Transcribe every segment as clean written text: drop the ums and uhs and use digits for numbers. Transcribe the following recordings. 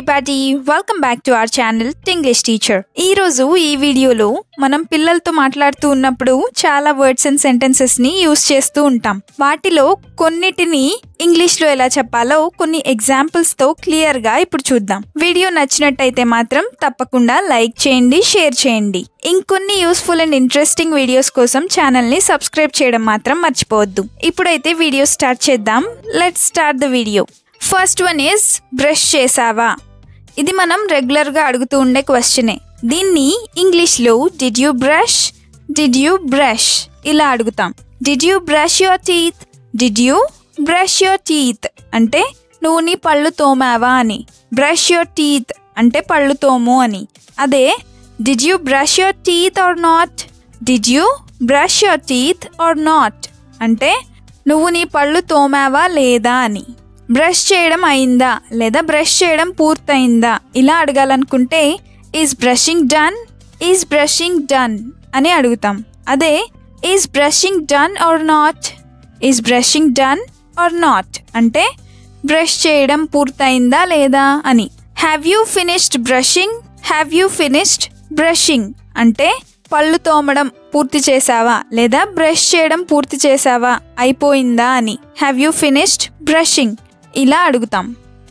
everybody, welcome back to our channel Tinglish Teacher. Ee roju ee video lo manam pillalto maatladutu unnappudu chaala words and sentences ni use chestu untam. Vaatilo konnitini English lo ela cheppalo konni examples tho clear ga ippudu chuddam. Video nachinatayite matram tappakunda like cheyandi, share cheyandi. Inkonni useful and interesting videos kosam channel ni subscribe cheyadam matram marchipovoddu. Ippudaithe video start cheddam. Let's start the video. First one is brush chesava. Idi manam regular ga adugutu unde question e. Dinni English lo did you brush? Did you brush? Ila adugutam. Did you brush your teeth? Did you brush your teeth? Ante nuvu ni pallu tomava ani. Brush your teeth ante pallu tomu ani. Ade did you brush your teeth or not? Did you brush your teeth or not? Ante nuvu ni pallu tomava leda ani. Brush చేయడం అయిందా లేదా brush చేయడం పూర్తయిందా ఇలా అడగాలనుకుంటే is brushing done, is brushing done అని అడుగుతాం. అదే is brushing done or not, is brushing done or not అంటే బ్రష్ చేయడం పూర్తయిందా లేదా అని. Have you finished brushing, have you finished brushing అంటే పళ్ళు తోమడం పూర్తి చేసావా లేదా బ్రష్ చేయడం పూర్తి చేసావా అయిపోయిందా అని. హ్యావ్ యూ ఫినిష్డ్ బ్రషింగ్ ఇలా అడుగుతాం.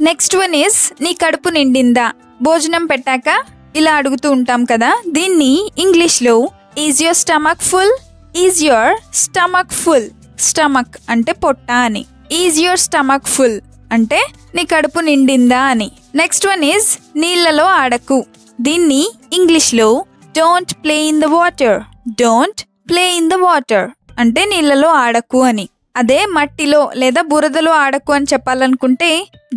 నెక్స్ట్ వన్ ఈజ్ నీ కడుపు నిండిందా. భోజనం పెట్టాక ఇలా అడుగుతూ ఉంటాం కదా, దీన్ని ఇంగ్లీష్లో is your stomach full, is your stomach full, stomach అంటే పొట్ట అని. ఈజ్ యువర్ స్టమక్ ఫుల్ అంటే నీ కడుపు నిండిందా అని. నెక్స్ట్ వన్ ఈజ్ నీళ్ళలో ఆడకు. దీన్ని ఇంగ్లీష్లో don't play in the water, don't play in the water అంటే నీళ్ళలో ఆడకు అని. అదే మట్టిలో లేదా బురదలో ఆడకు అని చెప్పాలనుకుంటే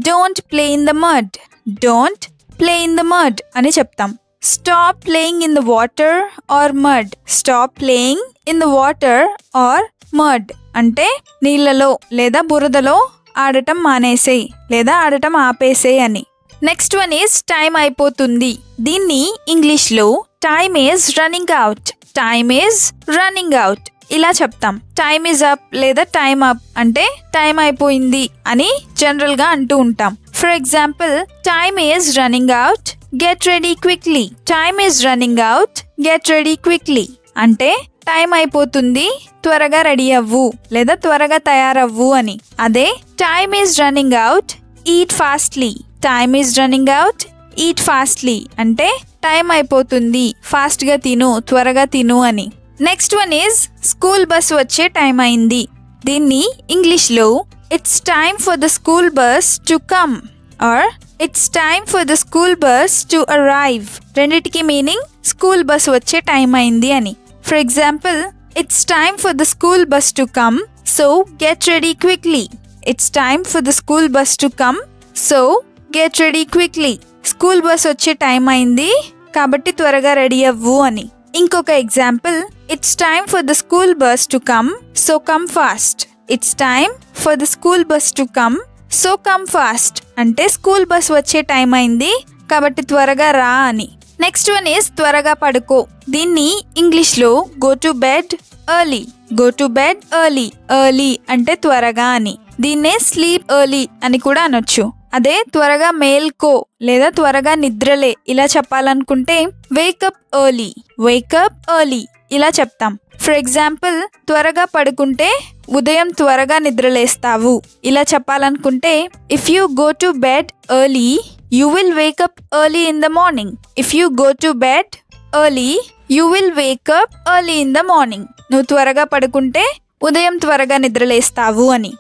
don't play in the mud, don't play in the mud అని చెప్తాం. Stop playing in the water or mud, stop playing in the water or mud అంటే నీళ్ళలో లేదా బురదలో ఆడటం మానేసేయి లేదా ఆడటం ఆపేసేయి అని. నెక్స్ట్ వన్ ఈజ్ టైం అయిపోతుంది. దీన్ని ఇంగ్లీష్లో time is running out, time is running out ఇలా చెప్తాం. టైమ్ ఈజ్ అప్ లేదా టైమ్ అప్ అంటే టైం అయిపోయింది అని జనరల్ గా అంటూ ఉంటాం. For example, time is running out, get ready quickly, time is running out, get ready quickly అంటే టైం అయిపోతుంది త్వరగా రెడీ అవ్వు లేదా త్వరగా తయారవ్వు అని. అదే time is running out, eat fastly, time is running out, eat fastly అంటే టైం అయిపోతుంది ఫాస్ట్ గా తిను త్వరగా తిను అని. Next one is school bus వచ్చే టైం అయింది. దీన్ని ఇంగ్లీష్లో it's time for the school bus to come or it's time for the school bus to arrive రెండిటికి మీనింగ్ స్కూల్ బస్ వచ్చే టైం అయింది అని. For example, it's time for the school bus to come so get ready quickly, it's time for the school bus to come so get ready quickly school bus వచ్చే time అయింది కాబట్టి త్వరగా ready అవ్వు అని. ఇంకొక example, it's time for the school bus to come so come fast, it's time for the school bus to come so come fast అంటే school bus వచ్చే time అయింది కాబట్టి త్వరగా రా అని. నెక్స్ట్ వన్ ఈజ్ త్వరగా పడుకో. దీన్ని ఇంగ్లీష్లో go to bed early, go to bed early, early అంటే త్వరగా అని. దీన్నే స్లీప్ ఎర్లీ అని కూడా అనొచ్చు. అదే త్వరగా మేల్కో లేదా త్వరగా నిద్రలే ఇలా చెప్పాలనుకుంటే వేకప్ ఎర్లీ, వేకప్ ఎర్లీ ఇలా చెప్తాం. ఫర్ ఎగ్జాంపుల్, త్వరగా పడుకుంటే ఉదయం త్వరగా నిద్రలేస్తావు ఇలా చెప్పాలనుకుంటే if you go to bed early you will wake up early in the morning, if you go to bed early you will wake up early in the morning నువ్వు త్వరగా పడుకుంటే ఉదయం త్వరగా నిద్రలేస్తావు అని.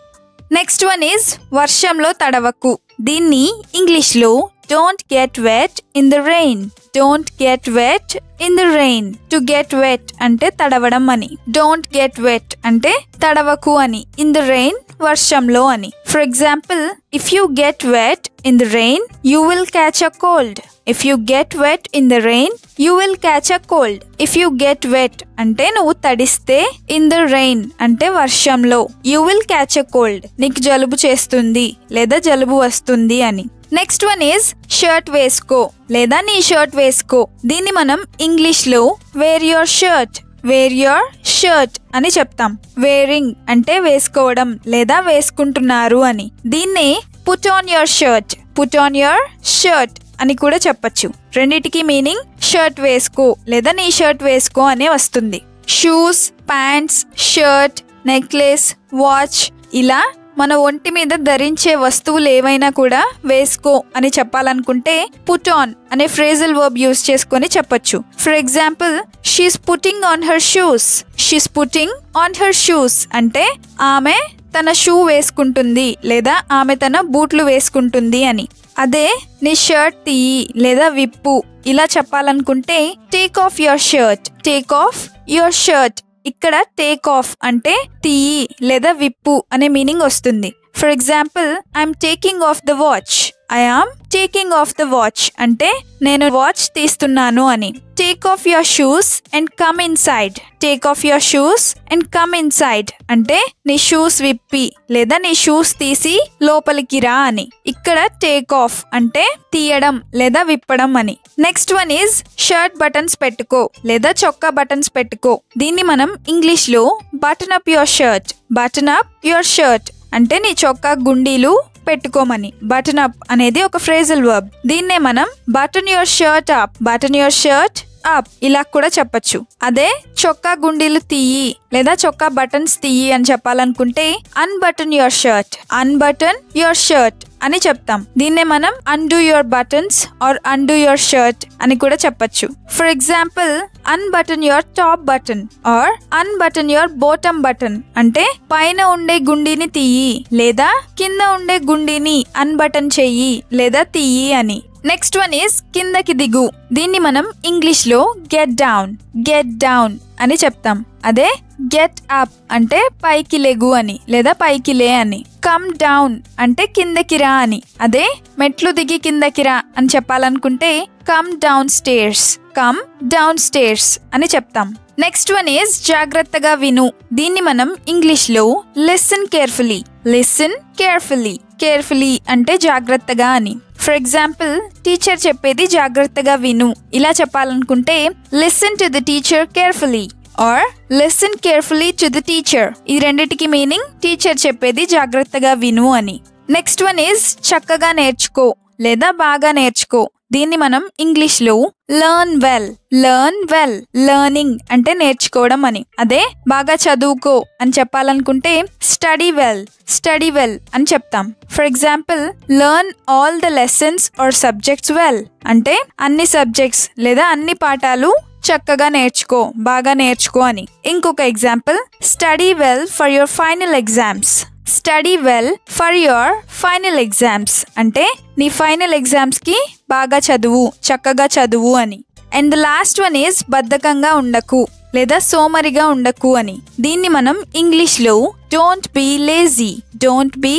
నెక్స్ట్ వన్ ఈజ్ వర్షంలో తడవకు. దీన్ని ఇంగ్లీష్లో don't get wet in the rain, don't get wet in the rain to get wet అంటే తడవడం అని. డోంట్ గెట్ వెట్ అంటే తడవకు అని, ఇన్ ద రెయిన్ వర్షంలో అని. For example, if you get wet in the rain you will catch a cold, if you get wet in the rain you will catch a cold if you get wet అంటే నువ్వు తడిస్తే in the rain అంటే వర్షంలో you will catch a cold నీకు జలుబు చేస్తుంది లేదా జలుబు వస్తుంది అని. నెక్స్ట్ వన్ ఈజ్ షర్ట్ వేసుకో లేదా నీ షర్ట్ వేసుకో. దీన్ని మనం ఇంగ్లీష్లో wear your shirt, wear your shirt అని చెప్తాం. వేరింగ్ అంటే వేసుకోవడం లేదా వేసుకుంటున్నారు అని. దీన్నే put on your shirt, put on your shirt అని కూడా చెప్పొచ్చు. రెండిటికి మీనింగ్ షర్ట్ వేసుకో లేదా నీ షర్ట్ వేసుకో అనే వస్తుంది. Shoes, pants, shirt, necklace, watch ఇలా మన ఒంటి మీద ధరించే వస్తువులు ఏవైనా కూడా వేసుకో అని చెప్పాలనుకుంటే పుట్ ఆన్ అనే ఫ్రేజల్ వర్బ్ యూజ్ చేసుకొని చెప్పొచ్చు. For example, she's putting on her shoes. She's putting on her shoes అంటే ఆమె తన షూ వేసుకుంటుంది లేదా ఆమె తన బూట్లు వేసుకుంటుంది అని. అదే నీ షర్ట్ తీయి లేదా విప్పు ఇలా చెప్పాలనుకుంటే take off your shirt. Take off your shirt ఇక్కడ టేక్ ఆఫ్ అంటే తీయి లేదా విప్పు అనే మీనింగ్ వస్తుంది. For example, I'm taking off the watch. I am taking off the watch అంటే నేను వాచ్ తీస్తున్నాను అని. Take off your shoes and come inside. Take off your shoes and come inside అంటే నీ షూస్ విప్పి లేదా నీ షూస్ తీసి లోపలికి రా అని. ఇక్కడ టేక్ ఆఫ్ అంటే తీయడం లేదా విప్పడం అని. Next one is shirt buttons పెట్టుకో లేదా చొక్కా బటన్స్ పెట్టుకో. దీన్ని మనం ఇంగ్లీష్ లో button up your shirt, button up your shirt అంటే నీ చొక్కా గుండీలు పెట్టుకోమని. బటన్ అప్ అనేది ఒక ఫ్రేజల్ వర్బ్. దీన్నే మనం button your shirt up, button your shirt up ఇలా కూడా చెప్పొచ్చు. అదే చొక్కా గుండీలు తీయి లేదా చొక్కా బటన్స్ తీయి అని చెప్పాలనుకుంటే unbutton your shirt, unbutton your shirt అని చెప్తాం. దీన్నే మనం undo your buttons or undo your shirt అని కూడా చెప్పొచ్చు. For example, unbutton your top button or unbutton your bottom button అంటే పైన ఉండే గుండీని తీయి లేదా కింద ఉండే గుండీని అన్బటన్ చెయ్యి లేదా తీయి అని. నెక్స్ట్ వన్ ఈస్ కిందకి దిగు. దీన్ని మనం ఇంగ్లీష్ లో గెట్ డౌన్, గెట్ డౌన్ అని చెప్తాం. అదే గెట్ అప్ అంటే పైకి లెగు అని లేదా పైకి లే అని. కమ్ డౌన్ అంటే కిందకి రా అని. అదే మెట్లు దిగి కిందకి రా అని చెప్పాలనుకుంటే come downstairs, come downstairs అని చెప్తాం. నెక్స్ట్ వన్ ఈజ్ జాగ్రత్తగా విను. దీన్ని మనం ఇంగ్లీష్ లో listen carefully, listen carefully, carefully అంటే జాగ్రత్తగా అని. ఫర్ ఎగ్జాంపుల్, టీచర్ చెప్పేది జాగ్రత్తగా విను ఇలా చెప్పాలనుకుంటే listen to the teacher carefully or listen carefully to the teacher. ఈ రెండిటికి మీనింగ్ టీచర్ చెప్పేది జాగ్రత్తగా విను అని. నెక్స్ట్ వన్ ఈజ్ చక్కగా నేర్చుకో లేదా బాగా నేర్చుకో. దీన్ని మనం ఇంగ్లీష్ లో learn well, learn well, learning అంటే నేర్చుకోవడం అని. అదే బాగా చదువుకో అని చెప్పాలనుకుంటే స్టడీ వెల్, స్టడీ వెల్ అని చెప్తాం. For example, learn all the lessons or subjects well అంటే అన్ని సబ్జెక్ట్స్ లేదా అన్ని పాఠాలు చక్కగా నేర్చుకో, బాగా నేర్చుకో అని. ఇంకొక example, study well for your final exams. Study well for your final exams అంటే నీ ఫైనల్ ఎగ్జామ్స్ కి బాగా చదువు, చక్కగా చదువు అని. And the last one is బద్ధకంగా ఉండకు లేదా సోమరిగా ఉండకు అని. దీన్ని మనం ఇంగ్లీష్ లో don't be lazy, don't be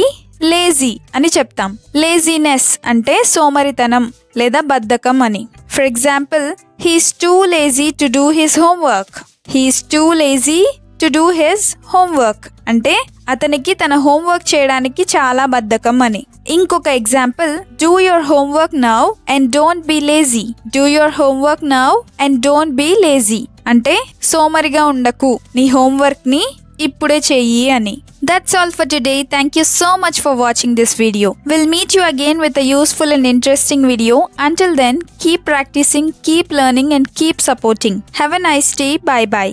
lazy అని చెప్తాం. లేజీనెస్ అంటే సోమరితనం లేదా బద్ధకం అని. For example, he's too lazy to do his homework. He's too lazy to do his homework అంటే అతనికి తన హోంవర్క్ చేయడానికి చాలా బద్ధకం అని. ఇంకొక example, do your homework now and don't be lazy. Do your homework now and don't be lazy అంటే సోమరిగా ఉండకు, నీ హోంవర్క్ ని ఇప్పుడే చెయ్యి అని. That's all for today. Thank you so much for watching this video. We'll meet you again with a useful and interesting video. Until then, keep practicing, keep learning and keep supporting. Have a nice day. Bye bye.